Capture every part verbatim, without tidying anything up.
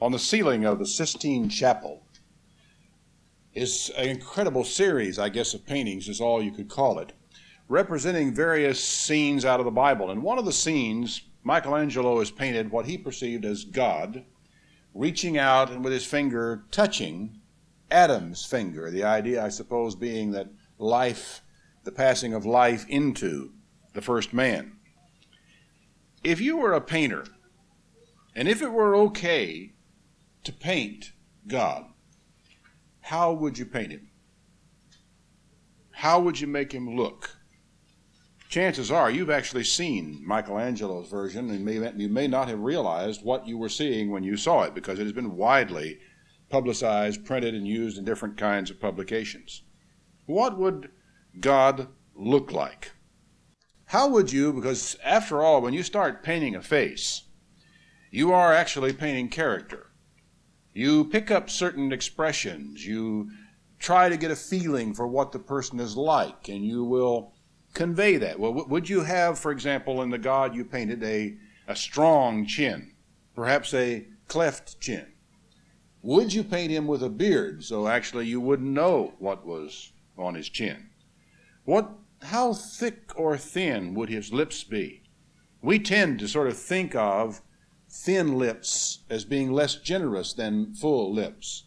on the ceiling of the Sistine Chapel. It's an incredible series, I guess, of paintings is all you could call it, representing various scenes out of the Bible. And one of the scenes, Michelangelo has painted what he perceived as God reaching out and with his finger touching Adam's finger, the idea, I suppose, being that life, the passing of life into the first man. If you were a painter, and if it were okay to paint God, how would you paint him? How would you make him look? Chances are you've actually seen Michelangelo's version, and may, you may not have realized what you were seeing when you saw it, because it has been widely publicized, printed, and used in different kinds of publications. What would God look like? How would you, because after all, when you start painting a face, you are actually painting character. You pick up certain expressions. You try to get a feeling for what the person is like, and you will convey that. Well, would you have, for example, in the God you painted, a, a strong chin, perhaps a cleft chin? Would you paint him with a beard so actually you wouldn't know what was on his chin? What, how thick or thin would his lips be? We tend to sort of think of thin lips as being less generous than full lips.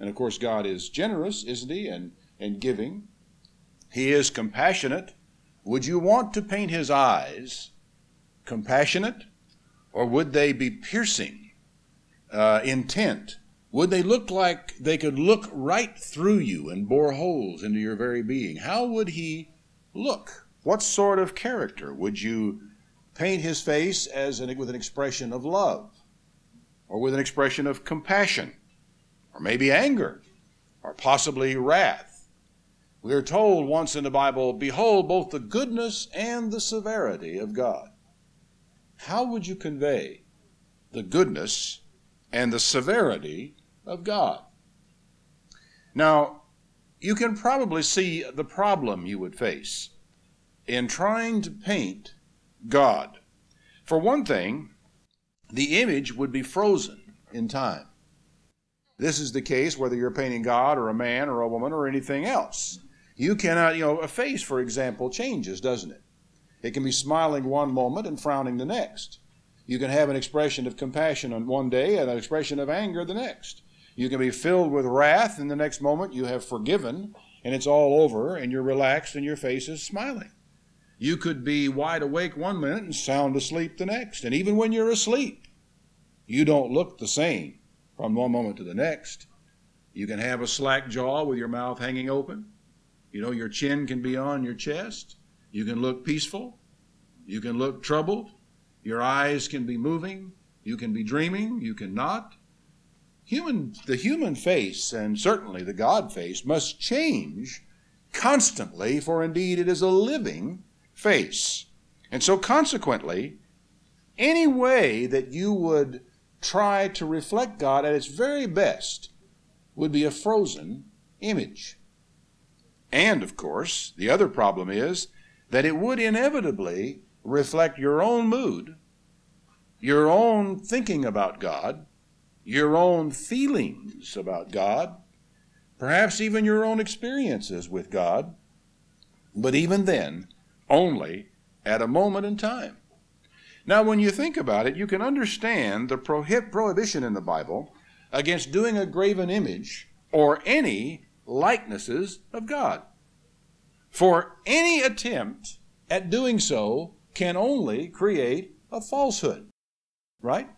And of course, God is generous, isn't he, and, and giving. He is compassionate. Would you want to paint his eyes compassionate, or would they be piercing, uh, intent? Would they look like they could look right through you and bore holes into your very being? How would he look? What sort of character? Would you paint his face as an, with an expression of love, or with an expression of compassion, or maybe anger, or possibly wrath? We are told once in the Bible, behold both the goodness and the severity of God. How would you convey the goodness and the severity of God? Now, you can probably see the problem you would face in trying to paint God. For one thing, the image would be frozen in time. This is the case whether you're painting God or a man or a woman or anything else. You cannot, you know, a face, for example, changes, doesn't it? It can be smiling one moment and frowning the next. You can have an expression of compassion on one day and an expression of anger the next. You can be filled with wrath, and the next moment you have forgiven, and it's all over, and you're relaxed, and your face is smiling. You could be wide awake one minute and sound asleep the next. And even when you're asleep, you don't look the same from one moment to the next. You can have a slack jaw with your mouth hanging open. You know, your chin can be on your chest. You can look peaceful. You can look troubled. Your eyes can be moving. You can be dreaming. You can not. Human, the human face, and certainly the God face, must change constantly, for indeed it is a living face. And so consequently, any way that you would try to reflect God at its very best would be a frozen image. And of course, the other problem is that it would inevitably reflect your own mood, your own thinking about God, your own feelings about God, perhaps even your own experiences with God. But even then, only at a moment in time. Now, when you think about it, you can understand the prohib prohibition in the Bible against doing a graven image or any likenesses of God. For any attempt at doing so can only create a falsehood, right?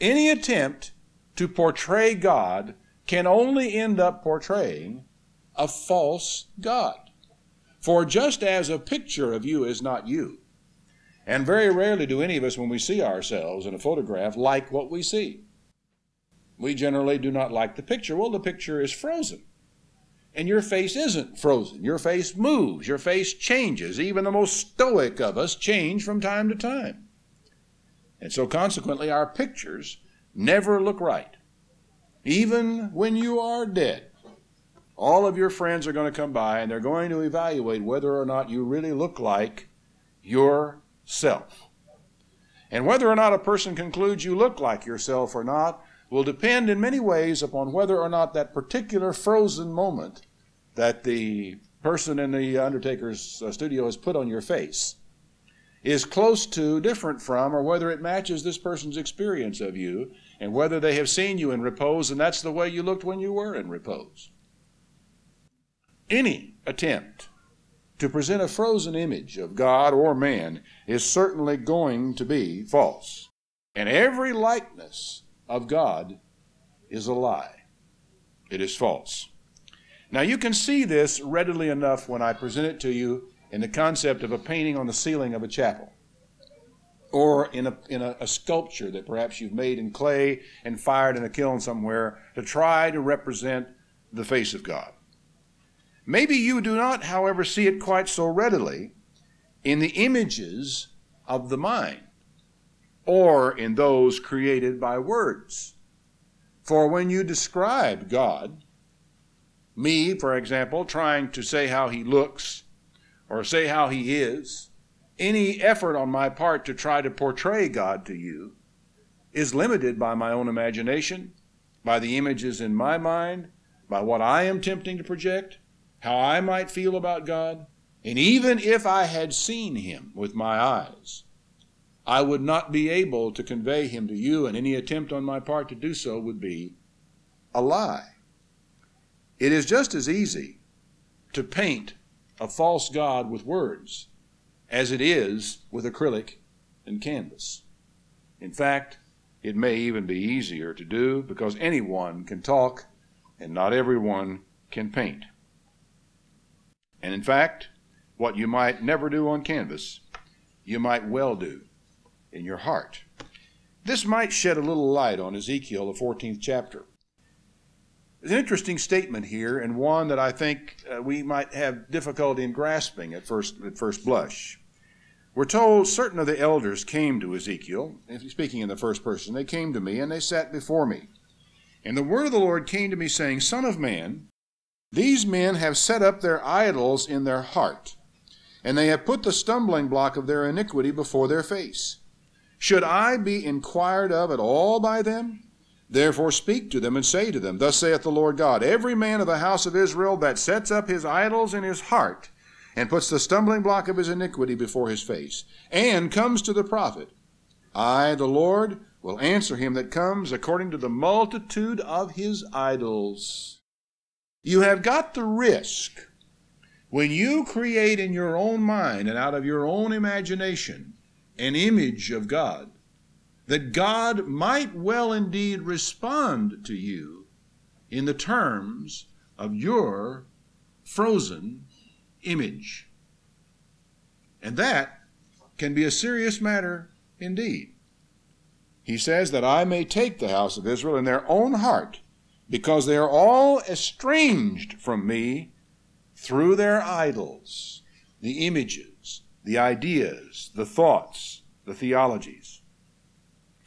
Any attempt to portray God can only end up portraying a false God. For just as a picture of you is not you, and very rarely do any of us, when we see ourselves in a photograph, like what we see. We generally do not like the picture. Well, the picture is frozen, and your face isn't frozen. Your face moves. Your face changes. Even the most stoic of us change from time to time. And so consequently, our pictures never look right. Even when you are dead, all of your friends are going to come by, and they're going to evaluate whether or not you really look like yourself. And whether or not a person concludes you look like yourself or not will depend in many ways upon whether or not that particular frozen moment that the person in the undertaker's studio has put on your face is close to, different from, or whether it matches this person's experience of you, and whether they have seen you in repose and that's the way you looked when you were in repose. Any attempt to present a frozen image of God or man is certainly going to be false. And every likeness of God is a lie. It is false. Now you can see this readily enough when I present it to you in the concept of a painting on the ceiling of a chapel, or in a, in a, a sculpture that perhaps you've made in clay and fired in a kiln somewhere to try to represent the face of God. Maybe you do not, however, see it quite so readily in the images of the mind, or in those created by words. For when you describe God, me, for example, trying to say how he looks or say how he is, any effort on my part to try to portray God to you is limited by my own imagination, by the images in my mind, by what I am attempting to project, how I might feel about God. And even if I had seen him with my eyes, I would not be able to convey him to you, and any attempt on my part to do so would be a lie. It is just as easy to paint a false God with words as it is with acrylic and canvas. In fact, it may even be easier to do, because anyone can talk and not everyone can paint. And in fact, what you might never do on canvas, you might well do in your heart. This might shed a little light on Ezekiel, the fourteenth chapter. There's an interesting statement here, and one that I think uh, we might have difficulty in grasping at first, at first blush. We're told, certain of the elders came to Ezekiel, speaking in the first person, they came to me and they sat before me. And the word of the Lord came to me saying, Son of man, these men have set up their idols in their heart, and they have put the stumbling block of their iniquity before their face. Should I be inquired of at all by them? Therefore speak to them and say to them, Thus saith the Lord God, every man of the house of Israel that sets up his idols in his heart, and puts the stumbling block of his iniquity before his face, and comes to the prophet, I, the Lord, will answer him that comes according to the multitude of his idols. You have got the risk, when you create in your own mind and out of your own imagination an image of God, that God might well indeed respond to you in the terms of your frozen image. And that can be a serious matter indeed. He says that I may take the house of Israel in their own heart, because they are all estranged from me through their idols, the images, the ideas, the thoughts, the theologies.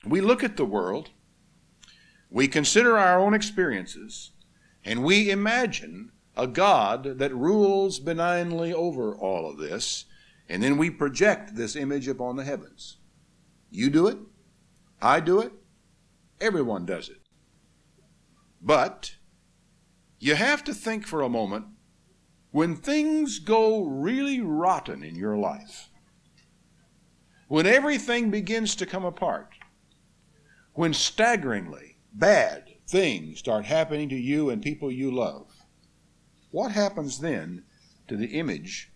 We look at the world, we consider our own experiences, and we imagine a God that rules benignly over all of this, and then we project this image upon the heavens. You do it, I do it, everyone does it. But you have to think for a moment, when things go really rotten in your life, when everything begins to come apart, when staggeringly bad things start happening to you and people you love, what happens then to the image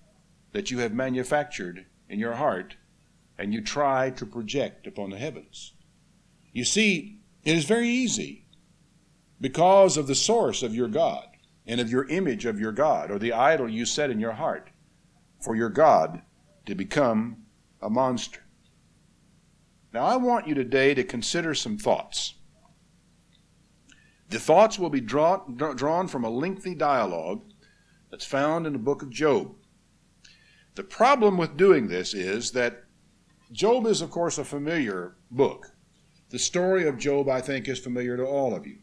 that you have manufactured in your heart and you try to project upon the heavens? You see, it is very easy, because of the source of your God, and of your image of your God, or the idol you set in your heart, for your God to become a monster. Now I want you today to consider some thoughts. The thoughts will be draw, drawn from a lengthy dialogue that's found in the book of Job. The problem with doing this is that Job is, of course, a familiar book. The story of Job, I think, is familiar to all of you.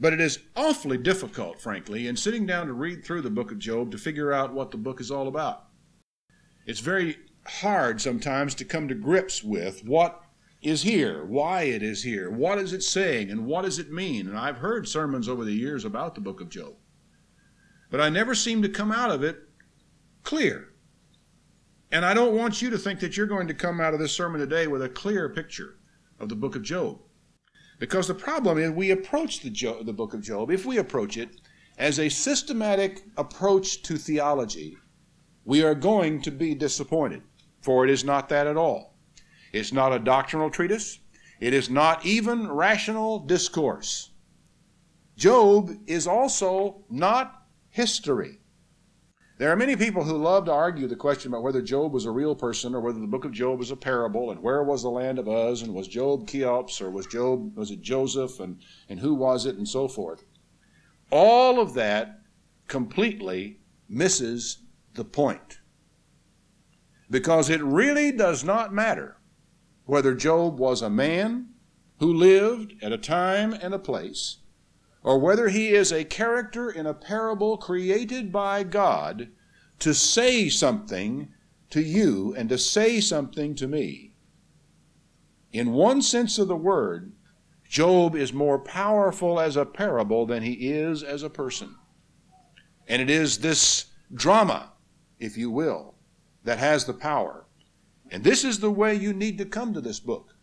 But it is awfully difficult, frankly, in sitting down to read through the book of Job to figure out what the book is all about. It's very hard sometimes to come to grips with what is here, why it is here, what is it saying, and what does it mean? And I've heard sermons over the years about the book of Job, but I never seem to come out of it clear. And I don't want you to think that you're going to come out of this sermon today with a clear picture of the book of Job. Because the problem is we approach the, Job, the book of Job, if we approach it, as a systematic approach to theology, we are going to be disappointed, for it is not that at all. It's not a doctrinal treatise. It is not even rational discourse. Job is also not history. There are many people who love to argue the question about whether Job was a real person or whether the book of Job was a parable, and where was the land of Uz, and was Job Cheops, or was Job, was it Joseph, and, and who was it, and so forth. All of that completely misses the point, because it really does not matter whether Job was a man who lived at a time and a place, or whether he is a character in a parable created by God to say something to you and to say something to me. In one sense of the word, Job is more powerful as a parable than he is as a person. And it is this drama, if you will, that has the power. And this is the way you need to come to this book,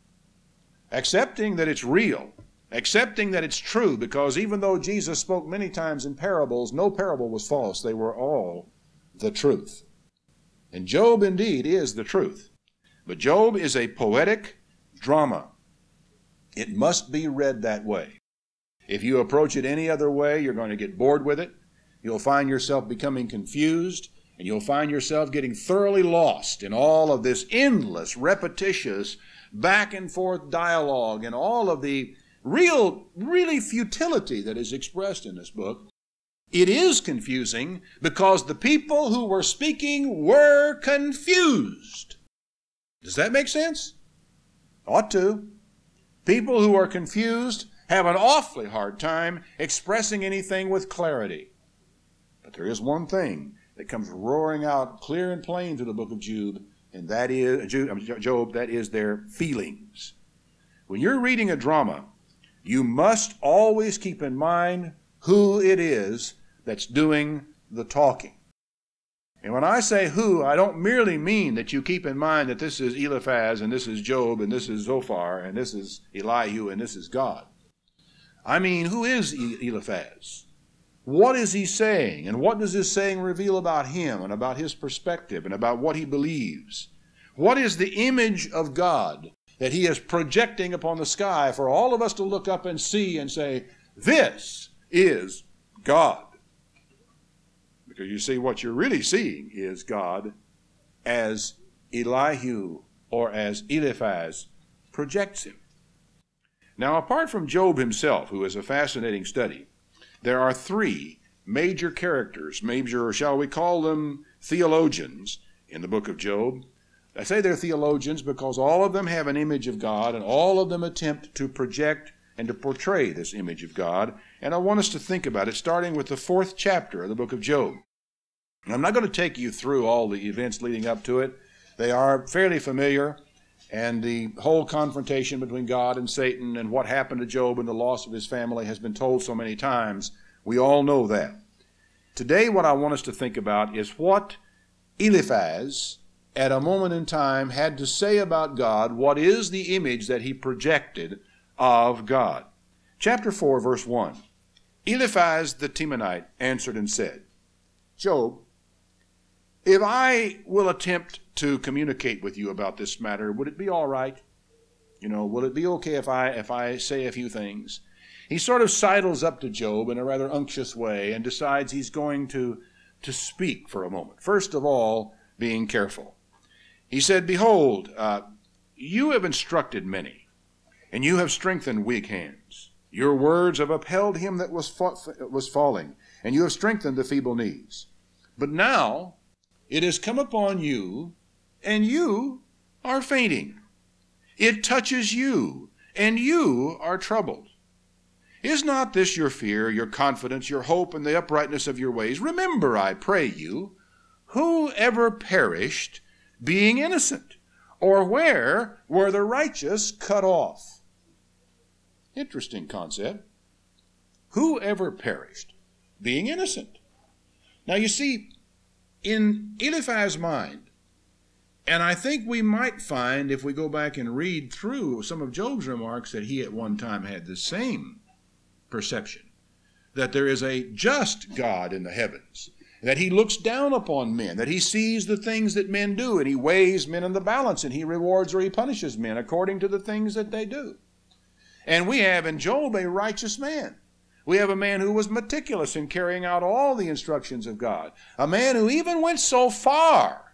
accepting that it's real, accepting that it's true, because even though Jesus spoke many times in parables, no parable was false. They were all the truth. And Job indeed is the truth. But Job is a poetic drama. It must be read that way. If you approach it any other way, you're going to get bored with it. You'll find yourself becoming confused, and you'll find yourself getting thoroughly lost in all of this endless, repetitious, back-and-forth dialogue and all of the real, really futility that is expressed in this book. It is confusing because the people who were speaking were confused. Does that make sense? Ought to. People who are confused have an awfully hard time expressing anything with clarity. But there is one thing that comes roaring out clear and plain through the book of Job, and that is, Job, that is their feelings. When you're reading a drama, you must always keep in mind who it is that's doing the talking. And when I say who, I don't merely mean that you keep in mind that this is Eliphaz, and this is Job, and this is Zophar, and this is Elihu, and this is God. I mean, who is Eliphaz? What is he saying? And what does his saying reveal about him, and about his perspective, and about what he believes? What is the image of God that he is projecting upon the sky for all of us to look up and see and say, this is God? Because you see, what you're really seeing is God as Elihu or as Eliphaz projects him. Now, apart from Job himself, who is a fascinating study, there are three major characters, major, or shall we call them theologians, in the book of Job. I say they're theologians because all of them have an image of God, and all of them attempt to project and to portray this image of God. And I want us to think about it, starting with the fourth chapter of the book of Job. And I'm not going to take you through all the events leading up to it. They are fairly familiar, and the whole confrontation between God and Satan and what happened to Job and the loss of his family has been told so many times. We all know that. Today, what I want us to think about is what Eliphaz, at a moment in time, had to say about God. What is the image that he projected of God? Chapter four, verse one. Eliphaz the Temanite answered and said, Job, if I will attempt to communicate with you about this matter, would it be all right? You know, will it be okay if I, if I say a few things? He sort of sidles up to Job in a rather unctuous way and decides he's going to, to speak for a moment. First of all, being careful. He said, behold, uh, you have instructed many, and you have strengthened weak hands. Your words have upheld him that was, was falling, and you have strengthened the feeble knees. But now it has come upon you, and you are fainting. It touches you, and you are troubled. Is not this your fear, your confidence, your hope, and the uprightness of your ways? Remember, I pray you, who ever perished being innocent? or where were the righteous cut off? Interesting concept. Whoever perished, being innocent. Now you see, in Eliphaz's mind, and I think we might find, if we go back and read through some of Job's remarks, that he at one time had the same perception, that there is a just God in the heavens, that he looks down upon men, that he sees the things that men do, and he weighs men in the balance, and he rewards or he punishes men according to the things that they do. And we have in Job a righteous man. We have a man who was meticulous in carrying out all the instructions of God, a man who even went so far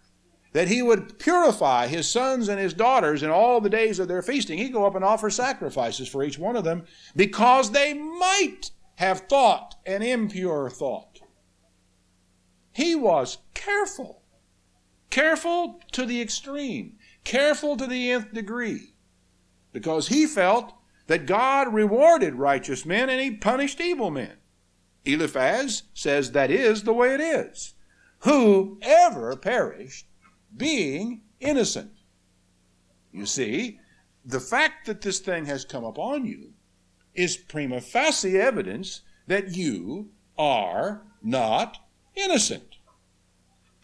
that he would purify his sons and his daughters in all the days of their feasting. He'd go up and offer sacrifices for each one of them because they might have thought an impure thought. He was careful, careful to the extreme, careful to the nth degree, because he felt that God rewarded righteous men and he punished evil men. Eliphaz says that is the way it is. Whoever perished, being innocent. You see, the fact that this thing has come upon you is prima facie evidence that you are not innocent.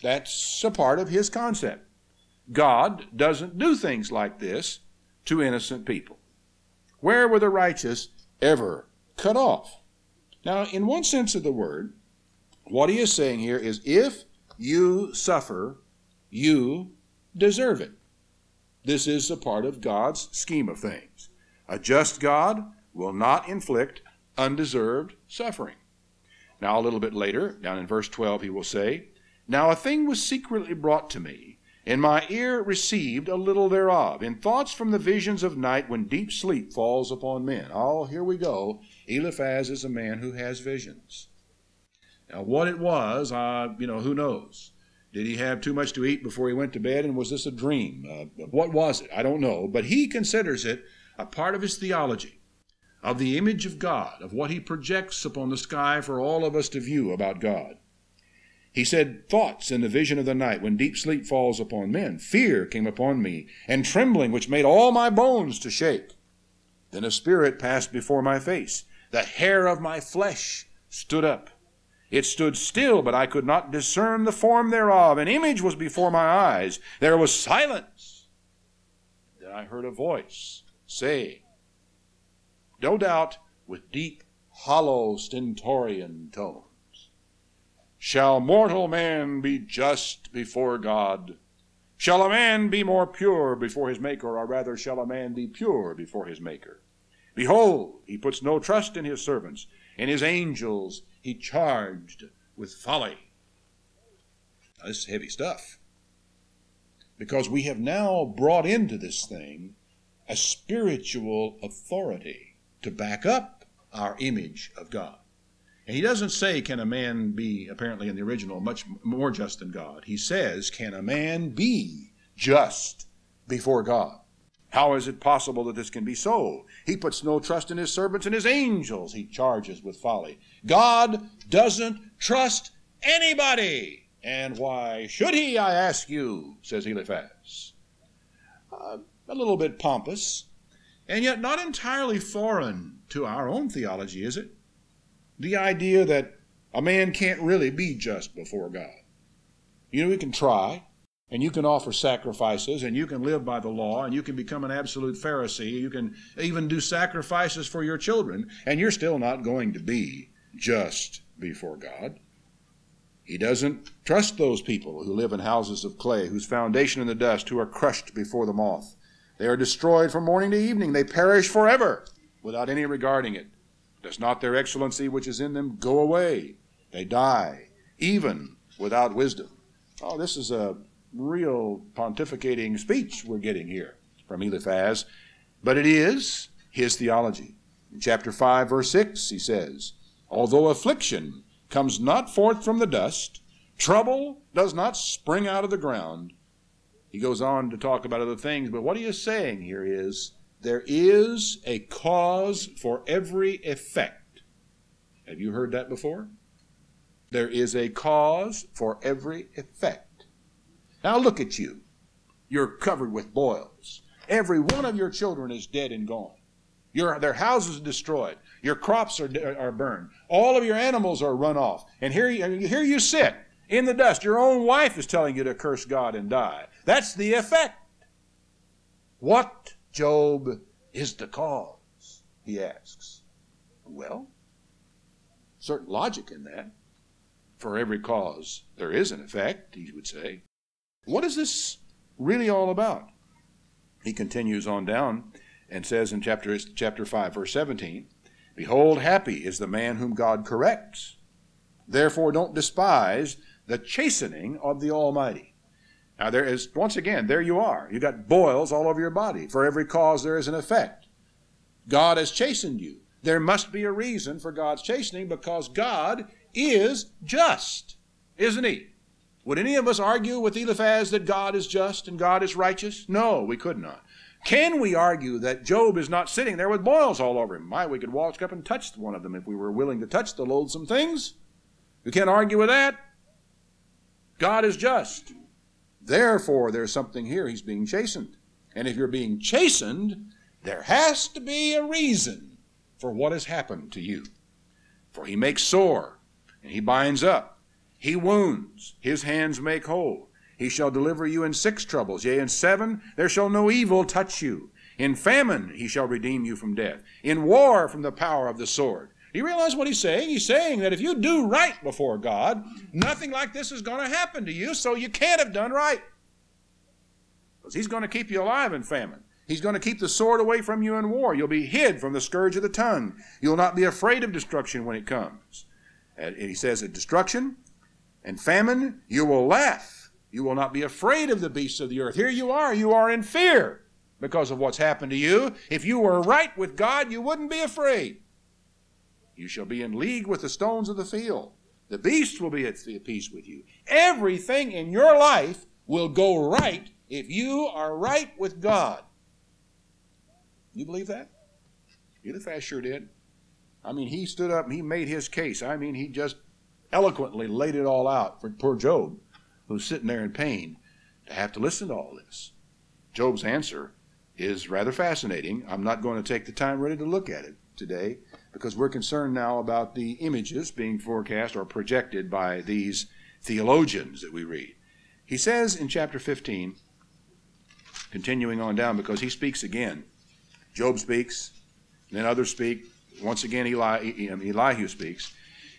That's a part of his concept. God doesn't do things like this to innocent people. Where were the righteous ever cut off? Now, in one sense of the word, what he is saying here is, if you suffer, you deserve it. This is a part of God's scheme of things. A just God will not inflict undeserved suffering. Now, a little bit later, down in verse twelve, he will say, "Now a thing was secretly brought to me, and my ear received a little thereof, in thoughts from the visions of night when deep sleep falls upon men." Oh, here we go. Eliphaz is a man who has visions. Now, what it was, uh, you know, who knows? Did he have too much to eat before he went to bed, and was this a dream? Uh, what was it? I don't know. But he considers it a part of his theology, of the image of God, of what he projects upon the sky for all of us to view about God. He said, "Thoughts in the vision of the night, when deep sleep falls upon men, fear came upon me, and trembling which made all my bones to shake. Then a spirit passed before my face. The hair of my flesh stood up. It stood still, but I could not discern the form thereof. An image was before my eyes. There was silence. Then I heard a voice saying," no doubt with deep, hollow, stentorian tones, "Shall mortal man be just before God? Shall a man be more pure before his Maker? Or rather, shall a man be pure before his Maker? Behold, he puts no trust in his servants. In his angels he charged with folly." Now, this is heavy stuff, because we have now brought into this thing a spiritual authority to back up our image of God. And he doesn't say, can a man be, apparently in the original, much more just than God? He says, can a man be just before God? How is it possible that this can be so? He puts no trust in his servants, and his angels he charges with folly. God doesn't trust anybody. And why should he, I ask you, says Eliphaz. Uh, a little bit pompous, and yet not entirely foreign to our own theology, is it? The idea that a man can't really be just before God. You know, you can try, and you can offer sacrifices, and you can live by the law, and you can become an absolute Pharisee, you can even do sacrifices for your children, and you're still not going to be just before God. He doesn't trust those people who live in houses of clay, whose foundation in the dust, who are crushed before the moth. They are destroyed from morning to evening. They perish forever without any regarding it. Does not their excellency which is in them go away? They die, even without wisdom. Oh, this is a real pontificating speech we're getting here from Eliphaz, but it is his theology. In chapter five, verse six, he says, "Although affliction comes not forth from the dust, trouble does not spring out of the ground." He goes on to talk about other things, but what he is saying here is, there is a cause for every effect. Have you heard that before? There is a cause for every effect. Now look at you. you're covered with boils. Every one of your children is dead and gone. Your, their houses are destroyed. Your crops are, are burned. All of your animals are run off. And here you, here you sit in the dust. Your own wife is telling you to curse God and die. That's the effect. What, Job, is the cause? He asks. Well, certain logic in that. For every cause, there is an effect, he would say. What is this really all about? He continues on down and says in chapter, chapter five, verse seventeen, "Behold, happy is the man whom God corrects. Therefore don't despise the chastening of the Almighty." Now there is, once again, there you are. You've got boils all over your body. For every cause, there is an effect. God has chastened you. There must be a reason for God's chastening, because God is just, isn't he? Would any of us argue with Eliphaz that God is just and God is righteous? No, we could not. Can we argue that Job is not sitting there with boils all over him? My, we could walk up and touch one of them if we were willing to touch the loathsome things. We can't argue with that. God is just. Therefore, there's something here. He's being chastened. And if you're being chastened, there has to be a reason for what has happened to you. For he makes sore, and he binds up. He wounds, his hands make whole. He shall deliver you in six troubles, yea, in seven there shall no evil touch you. In famine he shall redeem you from death, in war from the power of the sword. Do you realize what he's saying? He's saying that if you do right before God, nothing like this is going to happen to you, so you can't have done right. Because he's going to keep you alive in famine. He's going to keep the sword away from you in war. You'll be hid from the scourge of the tongue. You'll not be afraid of destruction when it comes. And he says that destruction and famine, you will laugh. You will not be afraid of the beasts of the earth. Here you are. You are in fear because of what's happened to you. If you were right with God, you wouldn't be afraid. You shall be in league with the stones of the field. The beasts will be at peace with you. Everything in your life will go right if you are right with God. You believe that? Eliphaz sure did. I mean, he stood up and he made his case. I mean, he just eloquently laid it all out for poor Job, who's sitting there in pain, to have to listen to all this. Job's answer is rather fascinating. I'm not going to take the time really to look at it today, because we're concerned now about the images being forecast or projected by these theologians that we read. He says in chapter fifteen, continuing on down, because he speaks again. Job speaks, and then others speak. Once again, Eli, Elihu speaks.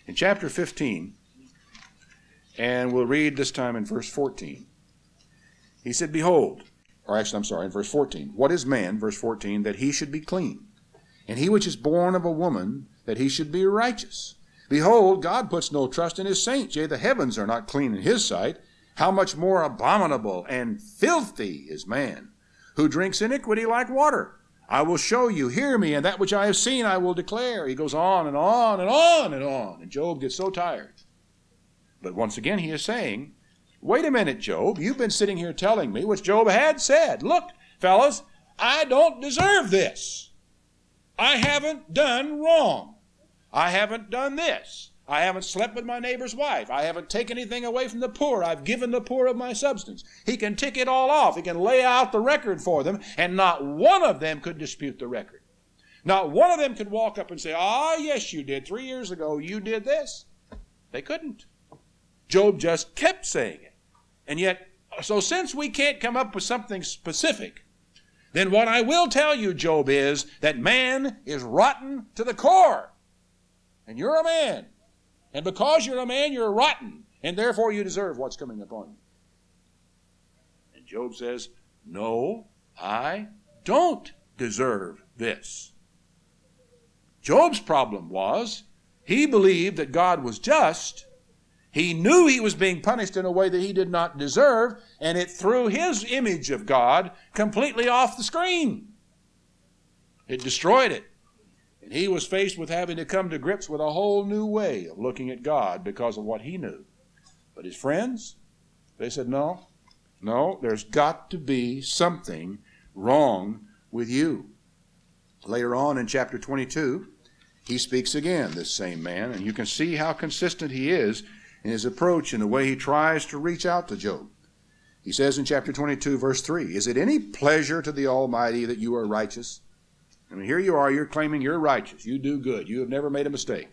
In chapter fifteen, and we'll read this time in verse fourteen. He said, behold, or actually, I'm sorry, in verse fourteen, what is man, verse fourteen, that he should be clean? And he which is born of a woman, that he should be righteous. Behold, God puts no trust in his saints, yea, the heavens are not clean in his sight. How much more abominable and filthy is man, who drinks iniquity like water. I will show you, hear me, and that which I have seen I will declare. He goes on and on and on and on, and Job gets so tired. But once again he is saying, wait a minute, Job, you've been sitting here telling me what Job had said. Look, fellas, I don't deserve this. I haven't done wrong. I haven't done this. I haven't slept with my neighbor's wife. I haven't taken anything away from the poor. I've given the poor of my substance. He can tick it all off. He can lay out the record for them, and not one of them could dispute the record. Not one of them could walk up and say, ah, yes, you did. Three years ago, you did this. They couldn't. Job just kept saying it. And yet, so since we can't come up with something specific, then what I will tell you, Job, is that man is rotten to the core. And you're a man. And because you're a man, you're rotten, and therefore you deserve what's coming upon you. And Job says, no, I don't deserve this. Job's problem was he believed that God was just. He knew he was being punished in a way that he did not deserve, and it threw his image of God completely off the screen. It destroyed it. And he was faced with having to come to grips with a whole new way of looking at God because of what he knew. But his friends, they said, no, no, there's got to be something wrong with you. Later on in chapter twenty-two, he speaks again, this same man, and you can see how consistent he is in his approach and the way he tries to reach out to Job. He says in chapter twenty-two, verse three, is it any pleasure to the Almighty that you are righteous? I mean, here you are, you're claiming you're righteous. You do good. You have never made a mistake.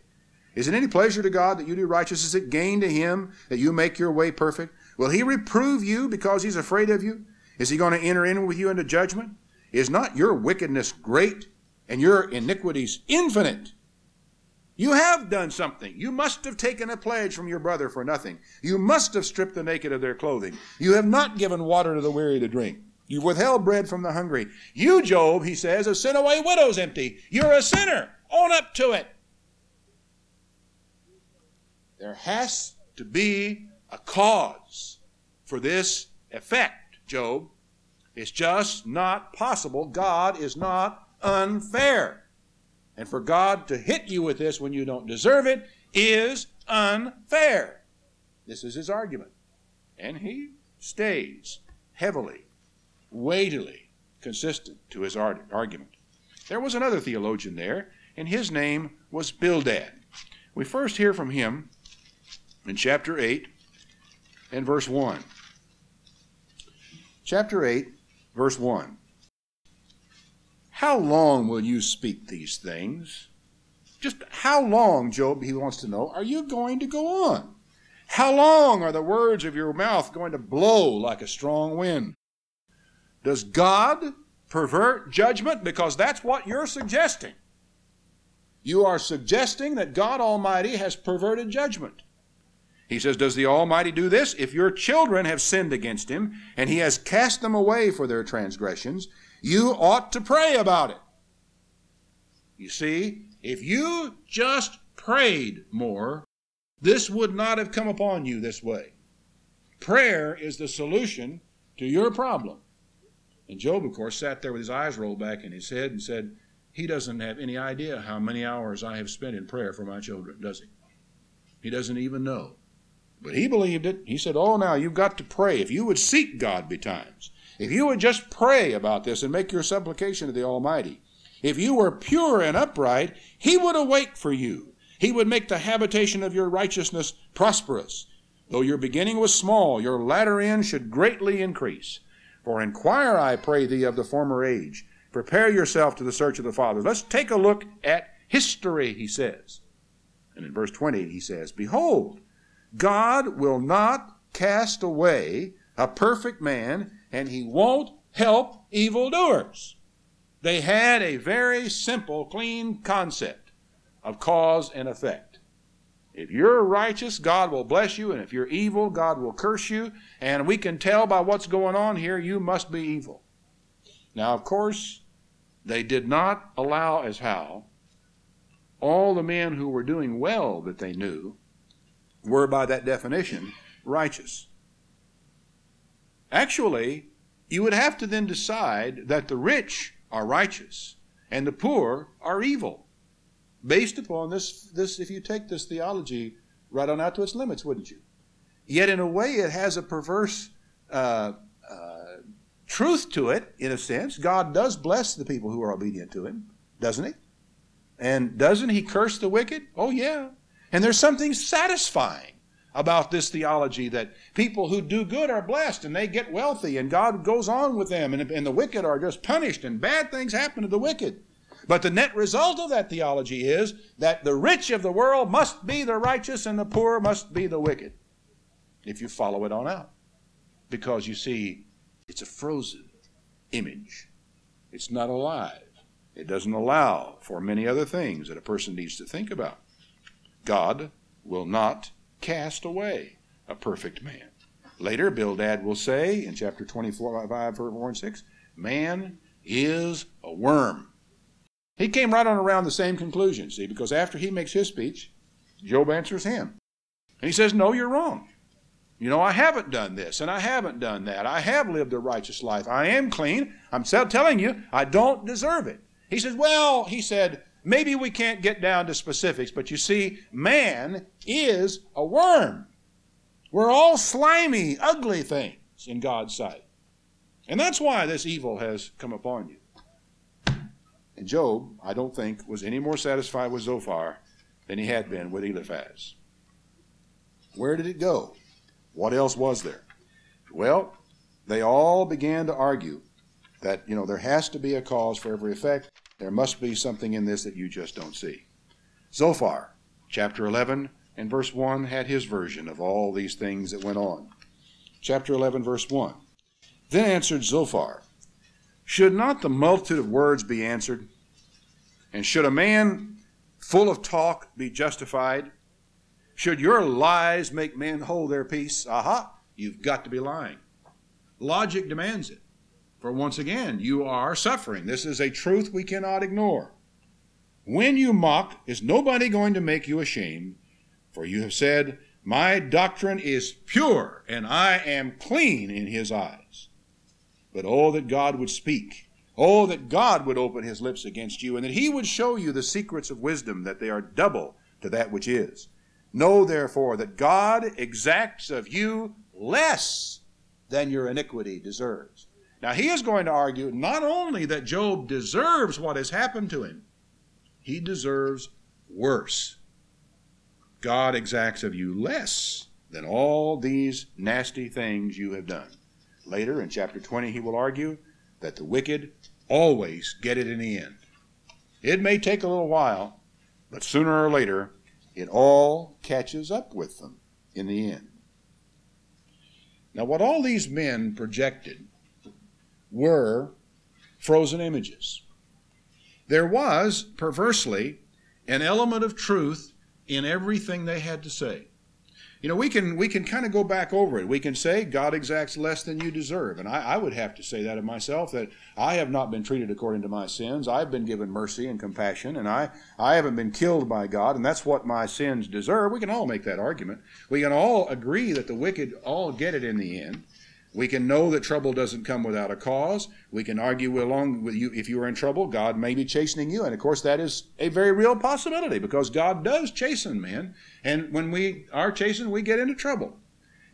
Is it any pleasure to God that you do righteous? Is it gain to him that you make your way perfect? Will he reprove you because he's afraid of you? Is he going to enter in with you into judgment? Is not your wickedness great and your iniquities infinite? You have done something. You must have taken a pledge from your brother for nothing. You must have stripped the naked of their clothing. You have not given water to the weary to drink. You've withheld bread from the hungry. You, Job, he says, have sent away widows empty. You're a sinner. Own up to it. There has to be a cause for this effect, Job. It's just not possible. God is not unfair. And for God to hit you with this when you don't deserve it is unfair. This is his argument. And he stays heavily, weightily consistent to his argument. There was another theologian there, and his name was Bildad. We first hear from him in chapter eight and verse one. Chapter eight, verse one. How long will you speak these things? Just how long, Job, he wants to know, are you going to go on? How long are the words of your mouth going to blow like a strong wind? Does God pervert judgment? Because that's what you're suggesting. You are suggesting that God Almighty has perverted judgment. He says, does the Almighty do this? If your children have sinned against him, and he has cast them away for their transgressions, you ought to pray about it. You see, if you just prayed more, this would not have come upon you this way. Prayer is the solution to your problem. And Job, of course, sat there with his eyes rolled back in his head and said, he doesn't have any idea how many hours I have spent in prayer for my children, does he? He doesn't even know. But he believed it. He said, oh, now you've got to pray. If you would seek God betimes, if you would just pray about this and make your supplication to the Almighty, if you were pure and upright, he would awake for you. He would make the habitation of your righteousness prosperous. Though your beginning was small, your latter end should greatly increase. For inquire, I pray thee, of the former age. Prepare yourself to the search of the fathers. Let's take a look at history, he says. And in verse twenty, he says, behold, God will not cast away a perfect man, and he won't help evildoers. They had a very simple, clean concept of cause and effect. If you're righteous, God will bless you, and if you're evil, God will curse you, and we can tell by what's going on here, you must be evil. Now, of course, they did not allow as how all the men who were doing well that they knew were, by that definition, righteous. Actually, you would have to then decide that the rich are righteous and the poor are evil, based upon this, this, if you take this theology right on out to its limits, wouldn't you? Yet in a way it has a perverse uh, uh, truth to it, in a sense. God does bless the people who are obedient to him, doesn't he? And doesn't he curse the wicked? Oh, yeah. And there's something satisfying about this theology that people who do good are blessed and they get wealthy and God goes on with them, and, and the wicked are just punished and bad things happen to the wicked. But the net result of that theology is that the rich of the world must be the righteous and the poor must be the wicked, if you follow it on out. Because you see, it's a frozen image. It's not alive. It doesn't allow for many other things that a person needs to think about. God will not cast away a perfect man. Later, Bildad will say in chapter twenty-four, five, four, and six, man is a worm. He came right on around the same conclusion, see, because after he makes his speech, Job answers him. And he says, no, you're wrong. You know, I haven't done this, and I haven't done that. I have lived a righteous life. I am clean. I'm telling you, I don't deserve it. He says, well, he said, maybe we can't get down to specifics, but you see, man is a worm. We're all slimy, ugly things in God's sight. And that's why this evil has come upon you. And Job, I don't think, was any more satisfied with Zophar than he had been with Eliphaz. Where did it go? What else was there? Well, they all began to argue that, you know, there has to be a cause for every effect. There must be something in this that you just don't see. Zophar, chapter eleven and verse one, had his version of all these things that went on. Chapter eleven, verse one. Then answered Zophar, "Should not the multitude of words be answered? And should a man full of talk be justified? Should your lies make men hold their peace?" Aha, you've got to be lying. Logic demands it. For once again, you are suffering. This is a truth we cannot ignore. When you mock, is nobody going to make you ashamed? For you have said, "My doctrine is pure, and I am clean in his eyes." But oh, that God would speak. Oh, that God would open his lips against you, and that he would show you the secrets of wisdom, that they are double to that which is. Know, therefore, that God exacts of you less than your iniquity deserves. Now, he is going to argue not only that Job deserves what has happened to him, he deserves worse. God exacts of you less than all these nasty things you have done. Later in chapter twenty, he will argue that the wicked always get it in the end. It may take a little while, but sooner or later, it all catches up with them in the end. Now, what all these men projected were frozen images. There was, perversely, an element of truth in everything they had to say. You know, we can, we can kind of go back over it. We can say, God exacts less than you deserve. And I, I would have to say that of myself, that I have not been treated according to my sins. I've been given mercy and compassion, and I, I haven't been killed by God, and that's what my sins deserve. We can all make that argument. We can all agree that the wicked all get it in the end. We can know that trouble doesn't come without a cause. We can argue along with you, if you are in trouble, God may be chastening you. And, of course, that is a very real possibility, because God does chasten men. And when we are chastened, we get into trouble.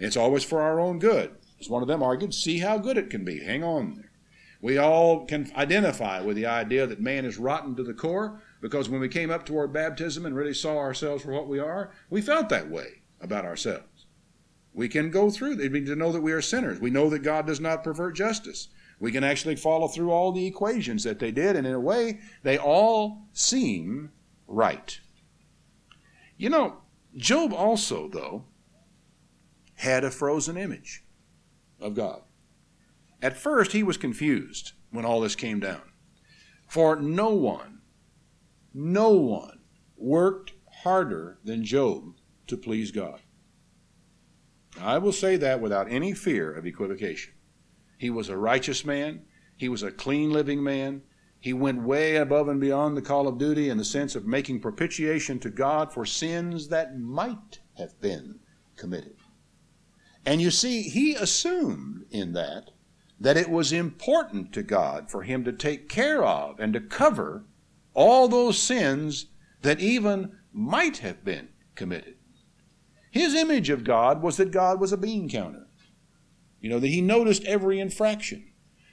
It's always for our own good. As one of them argued, see how good it can be. Hang on there. We all can identify with the idea that man is rotten to the core, because when we came up toward baptism and really saw ourselves for what we are, we felt that way about ourselves. We can go through. It means to know that we are sinners. We know that God does not pervert justice. We can actually follow through all the equations that they did, and in a way, they all seem right. You know, Job also, though, had a frozen image of God. At first, he was confused when all this came down. For no one, no one worked harder than Job to please God. I will say that without any fear of equivocation. He was a righteous man. He was a clean living man. He went way above and beyond the call of duty in the sense of making propitiation to God for sins that might have been committed. And you see, he assumed in that that it was important to God for him to take care of and to cover all those sins that even might have been committed. His image of God was that God was a bean counter. You know, that he noticed every infraction,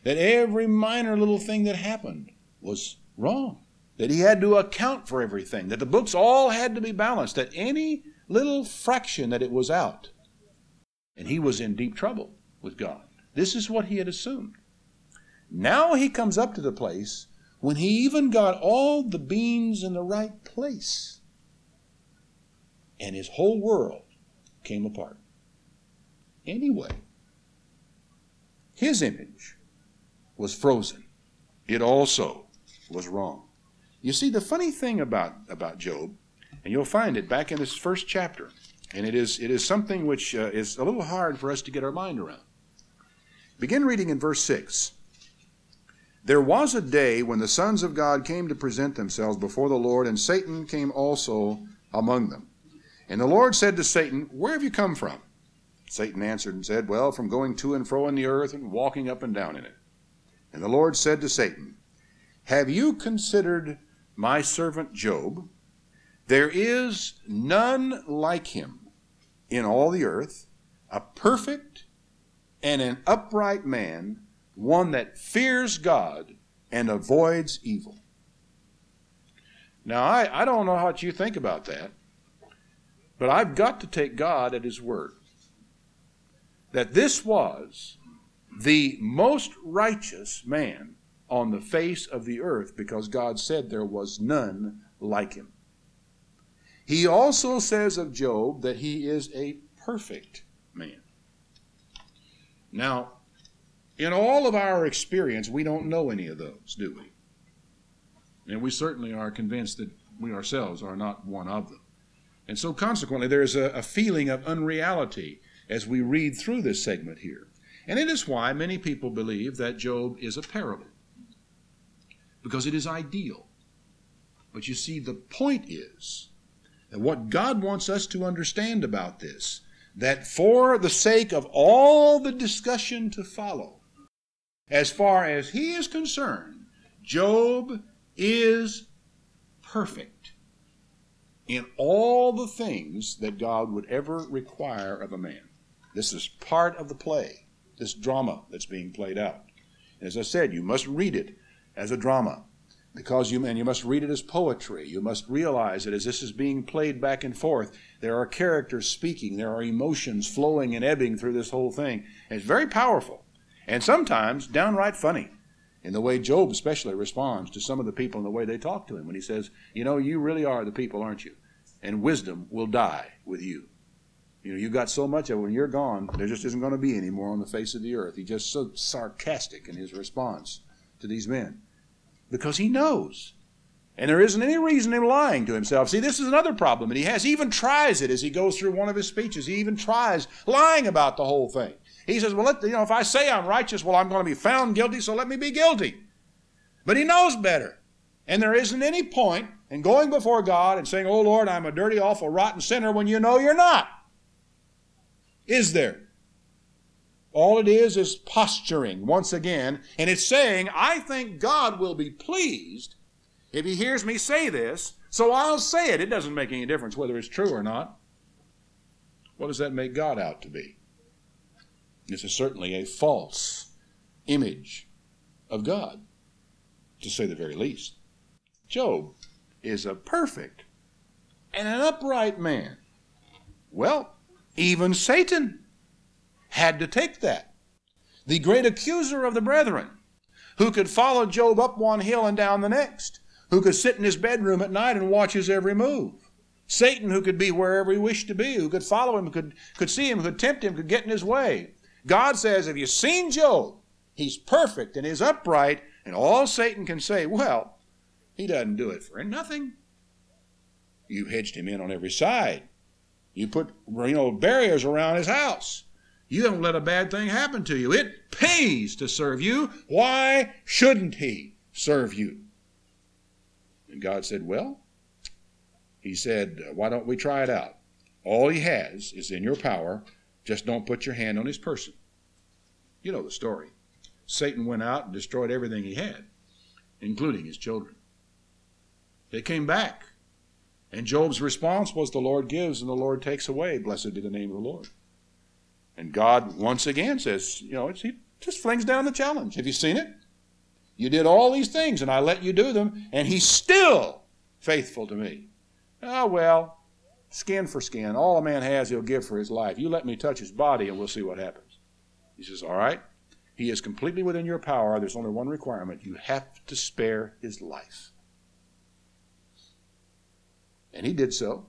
that every minor little thing that happened was wrong, that he had to account for everything, that the books all had to be balanced, that any little fraction that it was out. And he was in deep trouble with God. This is what he had assumed. Now he comes up to the place when he even got all the beans in the right place, and his whole world came apart. Anyway, his image was frozen. It also was wrong. You see, the funny thing about, about Job, and you'll find it back in this first chapter, and it is, it is something which uh, is a little hard for us to get our mind around. Begin reading in verse six. There was a day when the sons of God came to present themselves before the Lord, and Satan came also among them. And the Lord said to Satan, "Where have you come from?" Satan answered and said, "Well, from going to and fro in the earth and walking up and down in it." And the Lord said to Satan, "Have you considered my servant Job? There is none like him in all the earth, a perfect and an upright man, one that fears God and avoids evil." Now, I, I don't know what you think about that, but I've got to take God at his word that this was the most righteous man on the face of the earth, because God said there was none like him. He also says of Job that he is a perfect man. Now, in all of our experience, we don't know any of those, do we? And we certainly are convinced that we ourselves are not one of them. And so consequently, there's a, a feeling of unreality as we read through this segment here. And it is why many people believe that Job is a parable, because it is ideal. But you see, the point is that what God wants us to understand about this, that for the sake of all the discussion to follow, as far as he is concerned, Job is perfect in all the things that God would ever require of a man. This is part of the play, this drama that's being played out. As I said, you must read it as a drama, because you, and you must read it as poetry. You must realize that as this is being played back and forth, there are characters speaking, there are emotions flowing and ebbing through this whole thing. And it's very powerful, and sometimes downright funny, in the way Job especially responds to some of the people and the way they talk to him, when he says, you know, you really are the people, aren't you? And wisdom will die with you. You know, you got so much of it, when you're gone, there just isn't going to be any more on the face of the earth. He's just so sarcastic in his response to these men, because he knows. And there isn't any reason in him lying to himself. See, this is another problem, and he has. He even tries it as he goes through one of his speeches. He even tries lying about the whole thing. He says, well, let, you know, if I say I'm righteous, well, I'm going to be found guilty, so let me be guilty. But he knows better. And there isn't any point in going before God and saying, oh, Lord, I'm a dirty, awful, rotten sinner, when you know you're not. Is there? All it is is posturing once again, and it's saying, I think God will be pleased if he hears me say this, so I'll say it. It doesn't make any difference whether it's true or not. What does that make God out to be? This is certainly a false image of God, to say the very least. Job is a perfect and an upright man. Well, even Satan had to take that. The great accuser of the brethren, who could follow Job up one hill and down the next, who could sit in his bedroom at night and watch his every move. Satan, who could be wherever he wished to be, who could follow him, could, could see him, could tempt him, could get in his way. God says, have you seen Job? He's perfect and he's upright, and all Satan can say, well, he doesn't do it for nothing. You hedged him in on every side. You put, you know, barriers around his house. You haven't let a bad thing happen to you. It pays to serve you. Why shouldn't he serve you? And God said, well, he said, why don't we try it out? All he has is in your power. Just don't put your hand on his person. You know the story. Satan went out and destroyed everything he had, including his children. They came back, and Job's response was, the Lord gives and the Lord takes away. Blessed be the name of the Lord. And God once again says, you know, he just flings down the challenge. Have you seen it? You did all these things, and I let you do them, and he's still faithful to me. Ah, well, skin for skin. All a man has, he'll give for his life. You let me touch his body, and we'll see what happens. He says, all right. He is completely within your power. There's only one requirement. You have to spare his life. And he did so.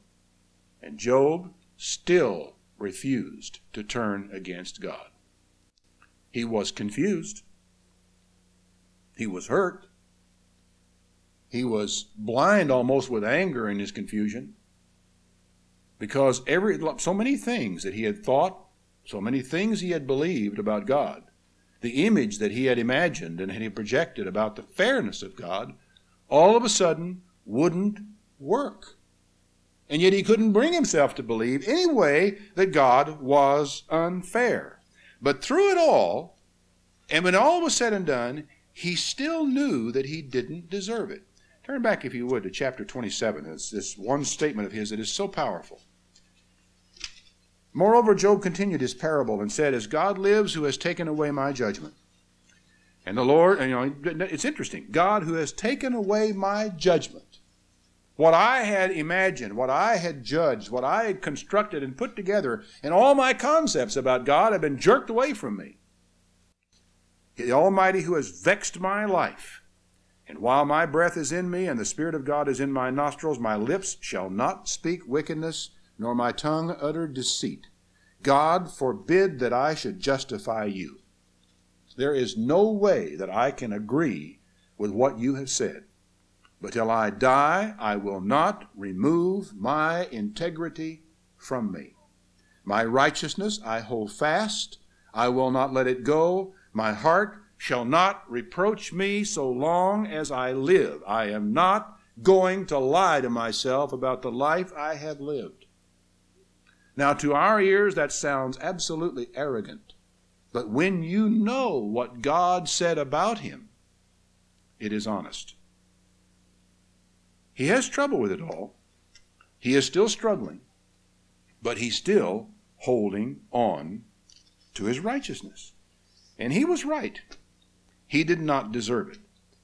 And Job still refused to turn against God. He was confused. He was hurt. He was blind almost with anger in his confusion, because every, so many things that he had thought, so many things he had believed about God, the image that he had imagined and had projected about the fairness of God, all of a sudden wouldn't work. And yet he couldn't bring himself to believe anyway that God was unfair. But through it all, and when all was said and done, he still knew that he didn't deserve it. Turn back, if you would, to chapter twenty-seven. It's this one statement of his that is so powerful. Moreover, Job continued his parable and said, as God lives, who has taken away my judgment. And the Lord, and you know, it's interesting. God, who has taken away my judgment. What I had imagined, what I had judged, what I had constructed and put together, and all my concepts about God have been jerked away from me. the Almighty who has vexed my life. And while my breath is in me and the Spirit of God is in my nostrils, my lips shall not speak wickedness, nor my tongue utter deceit. God forbid that I should justify you. There is no way that I can agree with what you have said. But till I die, I will not remove my integrity from me. My righteousness I hold fast. I will not let it go. My heart shall not reproach me so long as I live. I am not going to lie to myself about the life I have lived. Now, to our ears, that sounds absolutely arrogant. But when you know what God said about him, it is honest. He has trouble with it all. He is still struggling, but he's still holding on to his righteousness. And he was right. He did not deserve it.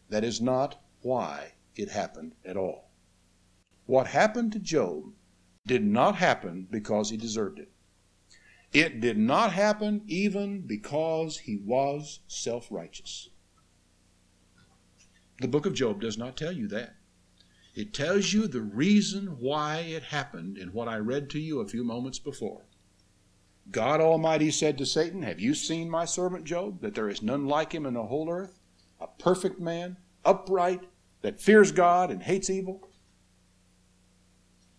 That is not why it happened at all. What happened to Job did not happen because he deserved it. It did not happen even because he was self-righteous. The book of Job does not tell you that. It tells you the reason why it happened in what I read to you a few moments before. God Almighty said to Satan, "Have you seen my servant Job, that there is none like him in the whole earth, a perfect man, upright, that fears God and hates evil?"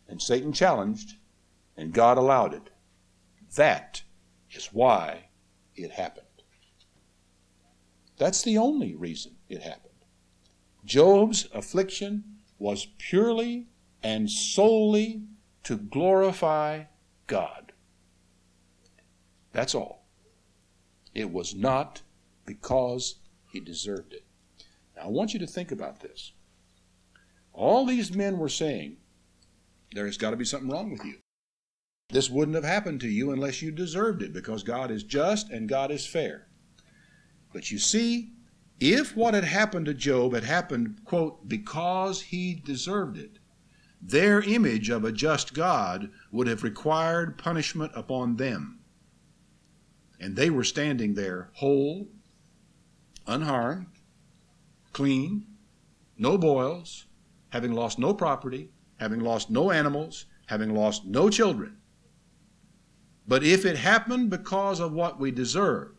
And Satan challenged, and God allowed it. That is why it happened. That's the only reason it happened. Job's affliction was purely and solely to glorify God. That's all. It was not because he deserved it. Now, I want you to think about this. All these men were saying, there has got to be something wrong with you. This wouldn't have happened to you unless you deserved it, because God is just and God is fair. But you see, if what had happened to Job had happened, quote, because he deserved it, their image of a just God would have required punishment upon them. And they were standing there whole, unharmed, clean, no boils, having lost no property, having lost no animals, having lost no children. But if it happened because of what we deserve,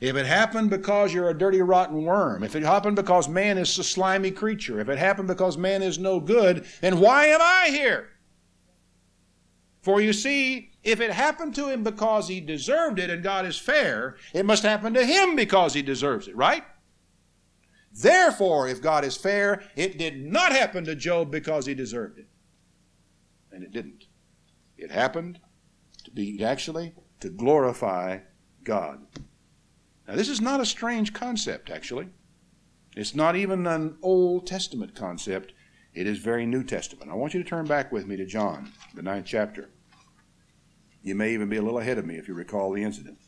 if it happened because you're a dirty, rotten worm, if it happened because man is a slimy creature, if it happened because man is no good, then why am I here? For you see, if it happened to him because he deserved it and God is fair, it must happen to him because he deserves it, right? Therefore, if God is fair, it did not happen to Job because he deserved it. And it didn't. It happened to be actually to glorify God. Now, this is not a strange concept, actually. It's not even an Old Testament concept. It is very New Testament. I want you to turn back with me to John, the ninth chapter. You may even be a little ahead of me if you recall the incident.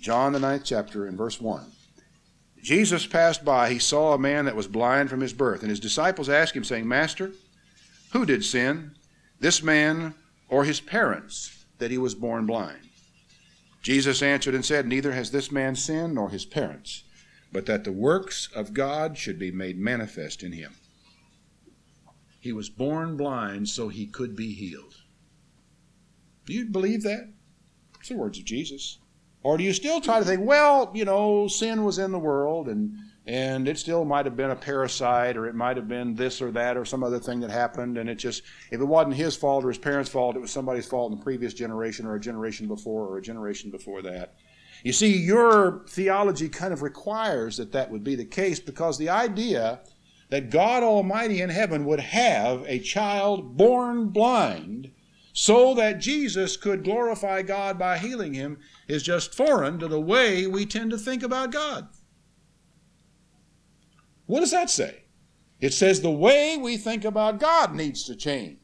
John, the ninth chapter, in verse one. Jesus passed by. He saw a man that was blind from his birth. And his disciples asked him, saying, "Master, who did sin, this man or his parents, that he was born blind?" Jesus answered and said, "Neither has this man sinned nor his parents, but that the works of God should be made manifest in him." He was born blind so he could be healed. Do you believe that? It's the words of Jesus. Or do you still try to think, well, you know, sin was in the world, and, and it still might have been a parasite, or it might have been this or that or some other thing that happened, and it just, if it wasn't his fault or his parents' fault, it was somebody's fault in the previous generation or a generation before or a generation before that. You see, your theology kind of requires that that would be the case, because the idea that God Almighty in heaven would have a child born blind so that Jesus could glorify God by healing him is just foreign to the way we tend to think about God. What does that say? It says the way we think about God needs to change.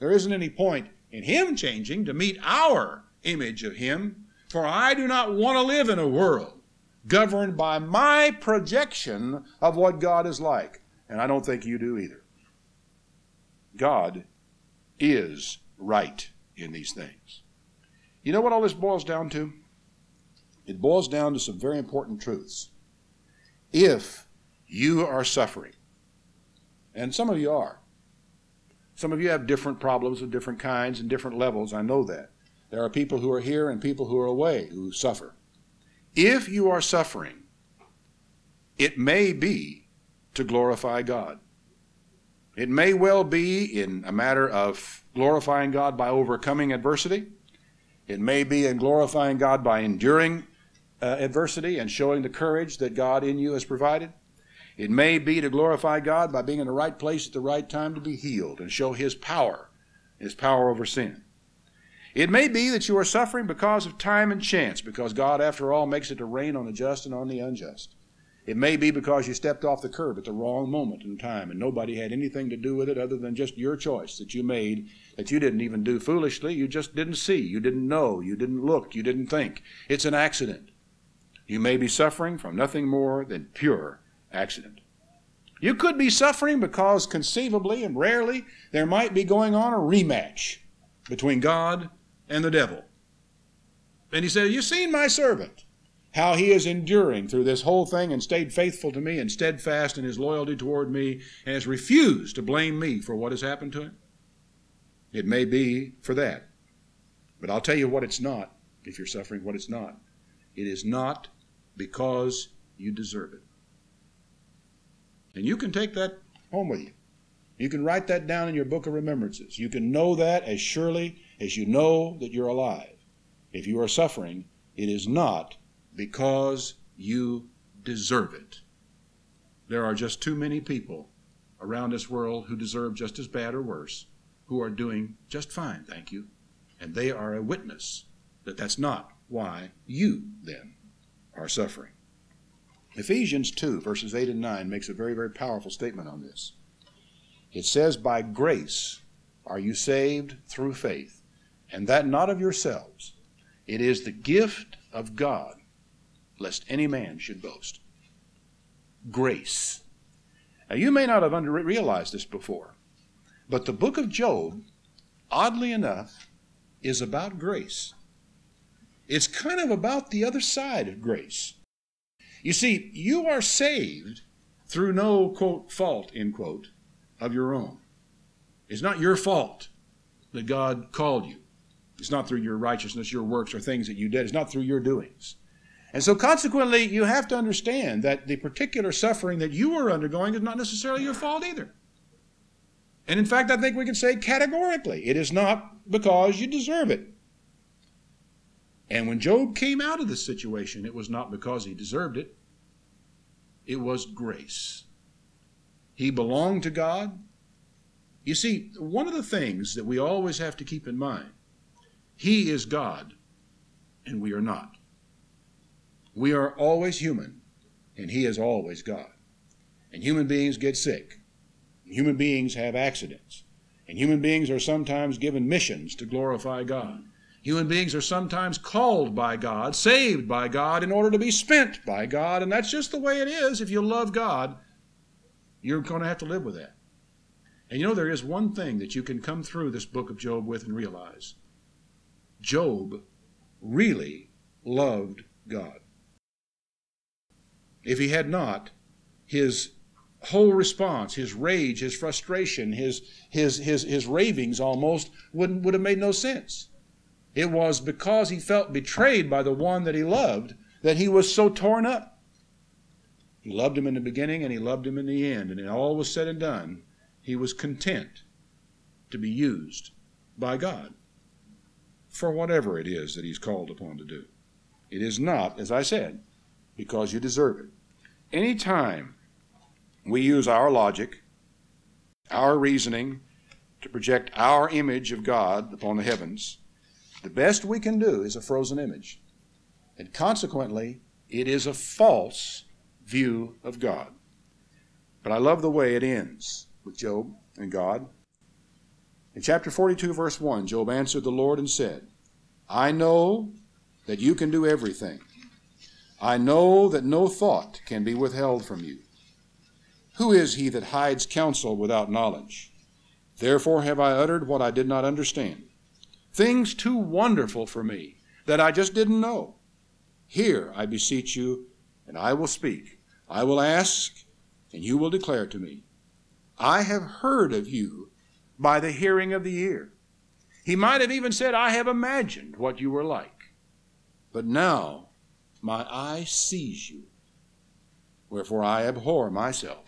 There isn't any point in him changing to meet our image of him, for I do not want to live in a world governed by my projection of what God is like. And I don't think you do either. God is right in these things. You know what all this boils down to? it boils down to some very important truths. If you are suffering, and some of you are, some of you have different problems of different kinds and different levels, I know that. There are people who are here and people who are away who suffer. If you are suffering, it may be to glorify God. It may well be in a matter of glorifying God by overcoming adversity. It may be in glorifying God by enduring uh, adversity and showing the courage that God in you has provided. It may be to glorify God by being in the right place at the right time to be healed and show His power, His power over sin. It may be that you are suffering because of time and chance, because God, after all, makes it to rain on the just and on the unjust. It may be because you stepped off the curb at the wrong moment in time and nobody had anything to do with it other than just your choice that you made, that you didn't even do foolishly. You just didn't see, you didn't know, you didn't look, you didn't think. It's an accident. You may be suffering from nothing more than pure accident. You could be suffering because conceivably and rarely there might be going on a rematch between God and the devil. And He said, "You've seen my servant, how he is enduring through this whole thing and stayed faithful to me and steadfast in his loyalty toward me and has refused to blame me for what has happened to him." It may be for that. But I'll tell you what it's not, if you're suffering, what it's not. It is not because you deserve it. And you can take that home with you. You can write that down in your book of remembrances. You can know that as surely as you know that you're alive. If you are suffering, it is not because you deserve it. There are just too many people around this world who deserve just as bad or worse, who are doing just fine, thank you. And they are a witness that that's not why you, then, are suffering. Ephesians two, verses eight and nine makes a very, very powerful statement on this. It says, "By grace are you saved through faith, and that not of yourselves. It is the gift of God, lest any man should boast." Grace. Now, you may not have under realized this before, but the book of Job, oddly enough, is about grace. It's kind of about the other side of grace. You see, you are saved through no, quote, fault, end quote, of your own. It's not your fault that God called you. It's not through your righteousness, your works, or things that you did. It's not through your doings. And so consequently, you have to understand that the particular suffering that you are undergoing is not necessarily your fault either. And in fact, I think we can say categorically, it is not because you deserve it. And when Job came out of this situation, it was not because he deserved it. It was grace. He belonged to God. You see, one of the things that we always have to keep in mind, He is God, and we are not. We are always human, and He is always God. And human beings get sick. And human beings have accidents. And human beings are sometimes given missions to glorify God. Human beings are sometimes called by God, saved by God, in order to be spent by God. And that's just the way it is. If you love God, you're going to have to live with that. And you know, there is one thing that you can come through this book of Job with and realize. Job really loved God. If he had not, his whole response, his rage, his frustration, his, his, his, his ravings almost wouldn't, would have made no sense. It was because he felt betrayed by the one that he loved that he was so torn up. He loved him in the beginning and he loved him in the end. And when all was said and done, he was content to be used by God for whatever it is that He's called upon to do. It is not, as I said, because you deserve it. Any time we use our logic, our reasoning, to project our image of God upon the heavens, the best we can do is a frozen image. And consequently, it is a false view of God. But I love the way it ends with Job and God. In chapter forty-two, verse one, Job answered the Lord and said, "I know that you can do everything. I know that no thought can be withheld from you. Who is he that hides counsel without knowledge? Therefore have I uttered what I did not understand, things too wonderful for me that I just didn't know. Hear, I beseech you, and I will speak. I will ask, and you will declare to me. I have heard of you by the hearing of the ear. He might have even said, I have imagined what you were like. But now my eye sees you. Wherefore I abhor myself,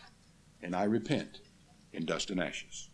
and I repent in dust and ashes.